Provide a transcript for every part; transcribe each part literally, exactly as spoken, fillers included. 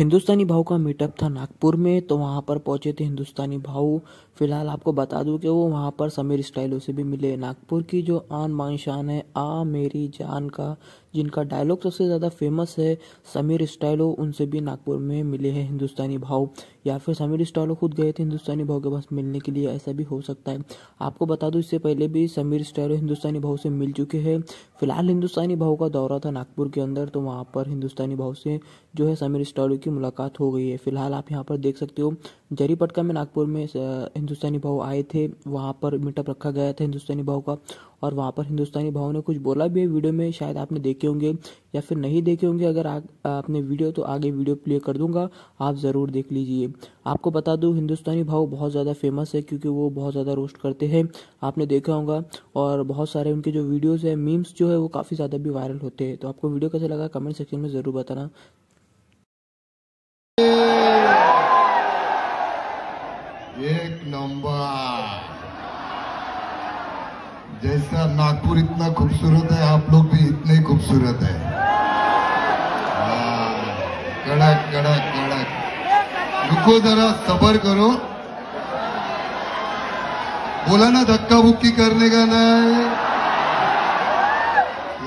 हिंदुस्तानी भाऊ का मीटअप था नागपुर में, तो वहाँ पर पहुँचे थे हिंदुस्तानी भाऊ। फिलहाल आपको बता दूं कि वो वहाँ पर समीर स्टाइलो से भी मिले। नागपुर की जो आन बान शान है, आ मेरी जान का, जिनका डायलॉग सबसे ज़्यादा फेमस है, समीर स्टाइलो उनसे भी नागपुर में मिले हैं हिंदुस्तानी भाऊ, या फिर समीर स्टाइलो खुद गए थे हिंदुस्तानी भाऊ के पास मिलने के लिए, ऐसा भी हो सकता है। आपको बता दूं इससे पहले भी समीर स्टाइलो हिंदुस्तानी भाऊ से मिल चुके हैं। फिलहाल हिंदुस्तानी भाऊ का दौरा था नागपुर के अंदर, तो वहाँ पर हिंदुस्तानी भाऊ से जो है समीर स्टाइलो की मुलाकात हो गई है। फिलहाल आप यहाँ पर देख सकते हो, जरीपटका में नागपुर में हिंदुस्तानी भाऊ आए थे, वहाँ पर मीटअप रखा गया था हिंदुस्तानी भाऊ का, और वहाँ पर हिंदुस्तानी भाऊ ने कुछ बोला भी है वीडियो में, शायद आपने देखे होंगे या फिर नहीं देखे होंगे। अगर आ, आपने वीडियो तो आगे वीडियो प्ले कर दूंगा, आप ज़रूर देख लीजिए। आपको बता दूं हिंदुस्तानी भाऊ बहुत ज़्यादा फेमस है, क्योंकि वो बहुत ज़्यादा रोस्ट करते हैं, आपने देखा होगा, और बहुत सारे उनके जो वीडियोज़ हैं, मीम्स जो है वो काफ़ी ज़्यादा भी वायरल होते हैं। तो आपको वीडियो कैसा लगा कमेंट सेक्शन में ज़रूर बताना। एक नंबर जैसा नागपुर इतना खूबसूरत है, आप लोग भी इतने खूबसूरत है। कड़क कड़क कड़क, रुको जरा सब्र करो, बोला ना धक्का बुक्की करने का नहीं,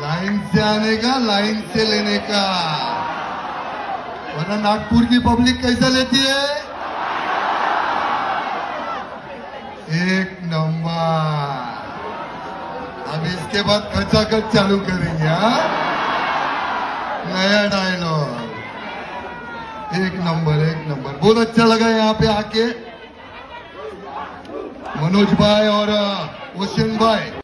लाइन से आने का, लाइन से लेने का, वरना नागपुर की पब्लिक कैसा लेती है। एक नंबर, अब इसके बाद खचाखच चालू करेंगे, हाँ, नया डायलॉग। एक नंबर एक नंबर, बहुत अच्छा लगा यहाँ पे आके, मनोज भाई और रोशन भाई।